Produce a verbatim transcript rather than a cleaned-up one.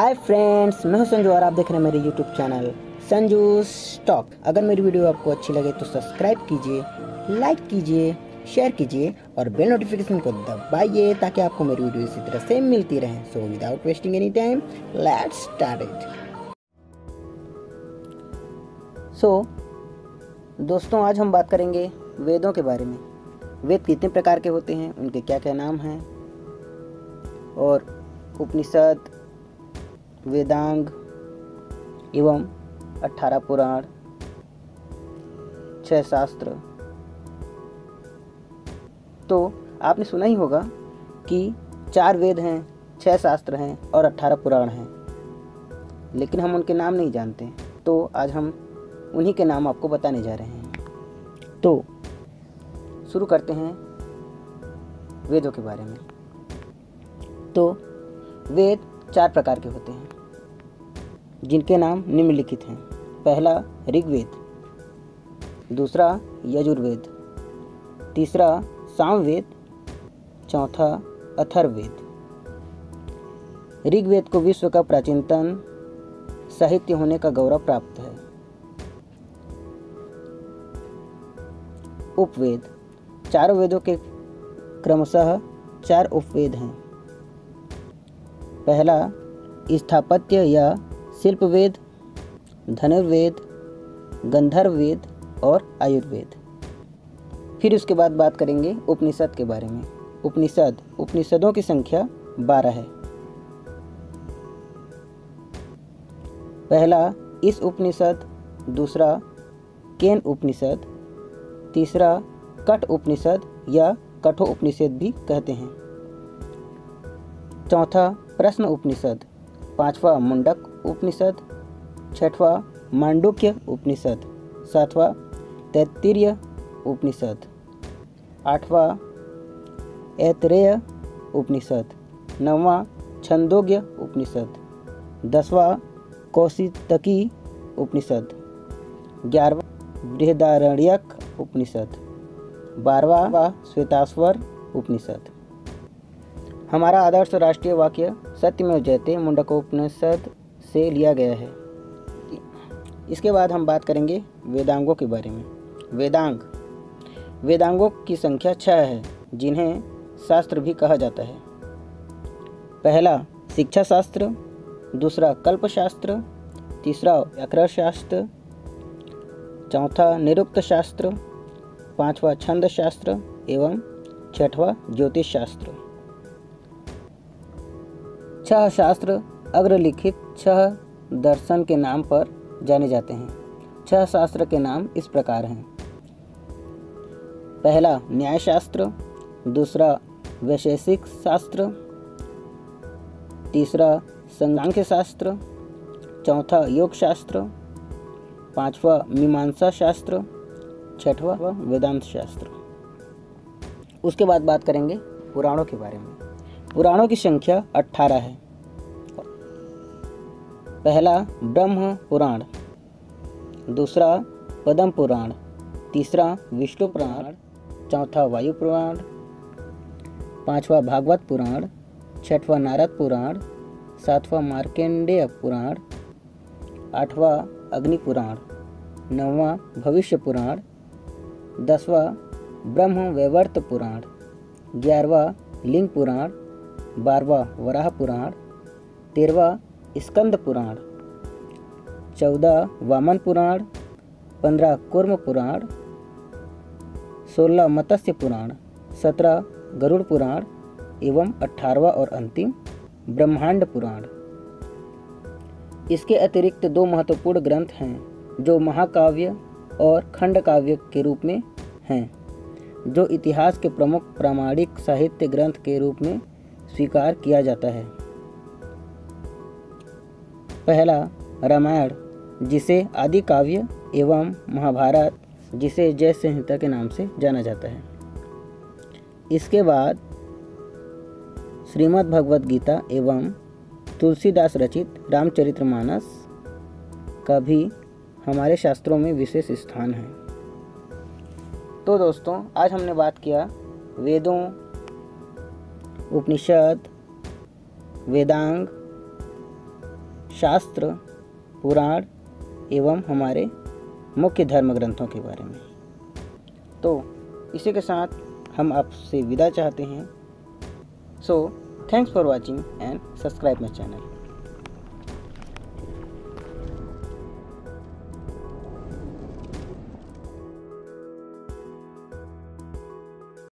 Hi friends, मैं हूं संजू और आप देख रहे हैं मेरे यूट्यूब चैनल संजू स्टॉक। अगर मेरी वीडियो आपको अच्छी लगे तो सब्सक्राइब कीजिए, लाइक कीजिए, शेयर कीजिए और बेल नोटिफिकेशन को दबाइए ताकि आपको मेरी वीडियो इसी तरह से मिलती रहे। So without wasting any time let's start it. So दोस्तों, आज हम बात करेंगे वेदों के बारे में। वेद कितने प्रकार के होते हैं, उनके क्या क्या नाम हैं और उपनिषद, वेदांग एवं अठारह पुराण, छह शास्त्र। तो आपने सुना ही होगा कि चार वेद हैं, छह शास्त्र हैं और अठारह पुराण हैं, लेकिन हम उनके नाम नहीं जानते। तो आज हम उन्हीं के नाम आपको बताने जा रहे हैं। तो शुरू करते हैं वेदों के बारे में। तो वेद चार प्रकार के होते हैं जिनके नाम निम्नलिखित हैं। पहला ऋग्वेद, दूसरा यजुर्वेद, तीसरा सामवेद, चौथा अथर्वेद। ऋग्वेद को विश्व का प्राचीनतम साहित्य होने का गौरव प्राप्त है। उपवेद, चारों वेदों के क्रमशः चार उपवेद हैं। पहला स्थापत्य या शिल्प वेद, धनुर्वेद, गंधर्व वेद और आयुर्वेद। फिर उसके बाद बात करेंगे उपनिषद के बारे में। उपनिषद उपनिषदों की संख्या बारह है। पहला इस उपनिषद, दूसरा केन उपनिषद, तीसरा कठ उपनिषद या कठो उपनिषद भी कहते हैं, चौथा प्रश्न उपनिषद, पांचवा मुंडक उपनिषद, छठवा मांडुक्य उपनिषद, सातवा तैत्तिरीय उपनिषद, आठवा ऐतरेय उपनिषद, नौवा छंदोग्य उपनिषद, दसवा कौशितकी उपनिषद, ग्यारहवा बृहदारण्यक उपनिषद, बारहवा श्वेताश्वतर उपनिषद। हमारा आदर्श राष्ट्रीय वाक्य सत्यमेव जयते मुंडक उपनिषद से लिया गया है। इसके बाद हम बात करेंगे वेदांगों के बारे में। वेदांग वेदांगों की संख्या छह है, जिन्हें शास्त्र भी कहा जाता है। पहला शिक्षा शास्त्र, दूसरा कल्प शास्त्र, तीसरा व्याकरण शास्त्र, चौथा निरुक्त शास्त्र, पांचवा छंद शास्त्र एवं छठवा ज्योतिष शास्त्र। छह शास्त्र अग्रलिखित छह दर्शन के नाम पर जाने जाते हैं। छह शास्त्र के नाम इस प्रकार हैं। पहला न्याय शास्त्र, दूसरा वैशेषिक शास्त्र, तीसरा सांख्य शास्त्र, चौथा योग शास्त्र, पांचवा मीमांसा शास्त्र, छठवा वेदांत शास्त्र। उसके बाद बात करेंगे पुराणों के बारे में। पुराणों की संख्या अठारह है। पहला ब्रह्म पुराण, दूसरा पद्म पुराण, तीसरा विष्णु पुराण, चौथा वायु पुराण, पांचवा भागवत पुराण, छठवा नारद पुराण, सातवां मार्कंडेय पुराण, आठवां अग्नि पुराण, नौवां भविष्य पुराण, दसवां ब्रह्म वैवर्त पुराण, ग्यारहवां लिंग पुराण, बारहवा वराह पुराण, तेरहवा स्कंद पुराण, चौदह वामन पुराण, पंद्रह कूर्म पुराण, सोलह मत्स्य पुराण, सत्रह गरुड़ पुराण एवं अठारहवा और अंतिम ब्रह्मांड पुराण। इसके अतिरिक्त दो महत्वपूर्ण ग्रंथ हैं जो महाकाव्य और खंडकाव्य के रूप में हैं, जो इतिहास के प्रमुख प्रामाणिक साहित्य ग्रंथ के रूप में स्वीकार किया जाता है। पहला रामायण, जिसे आदि काव्य, एवं महाभारत, जिसे जय संहिता के नाम से जाना जाता है। इसके बाद श्रीमद् भगवद गीता एवं तुलसीदास रचित रामचरितमानस का भी हमारे शास्त्रों में विशेष स्थान है। तो दोस्तों, आज हमने बात किया वेदों, उपनिषद, वेदांग शास्त्र, पुराण एवं हमारे मुख्य धर्म ग्रंथों के बारे में। तो इसी के साथ हम आपसे विदा चाहते हैं। So thanks for watching and subscribe my channel.